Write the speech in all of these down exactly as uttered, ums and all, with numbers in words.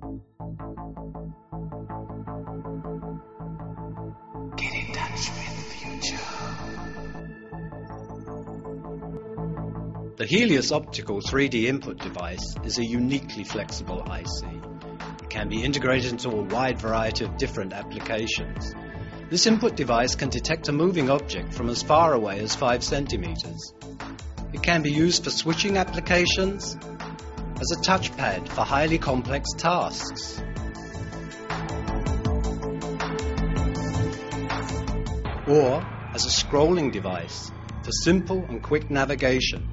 Get in touch with future. The Helios Optical three D input device is a uniquely flexible I C. It can be integrated into a wide variety of different applications. This input device can detect a moving object from as far away as five centimeters. It can be used for switching applications, as a touchpad for highly complex tasks. Or as a scrolling device for simple and quick navigation.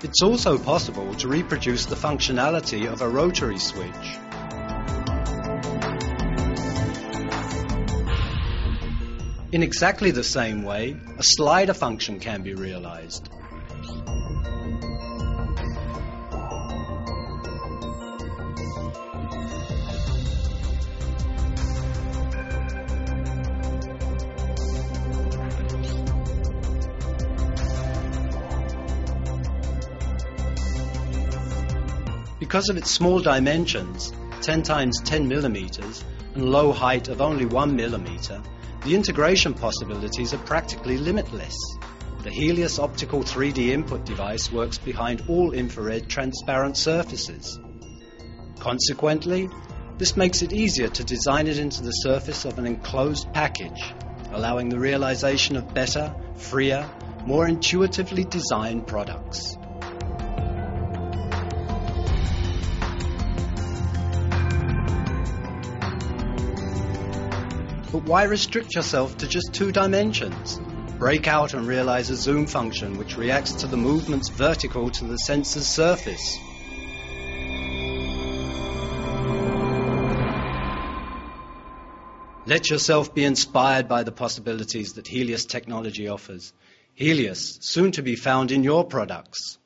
It's also possible to reproduce the functionality of a rotary switch. In exactly the same way, a slider function can be realized. Because of its small dimensions, ten times ten millimeters, and low height of only one millimeter, the integration possibilities are practically limitless. The Helios Optical three D input device works behind all infrared transparent surfaces. Consequently, this makes it easier to design it into the surface of an enclosed package, allowing the realization of better, freer, more intuitively designed products. But why restrict yourself to just two dimensions? Break out and realize a zoom function which reacts to the movements vertical to the sensor's surface. Let yourself be inspired by the possibilities that Helios technology offers. Helios, soon to be found in your products.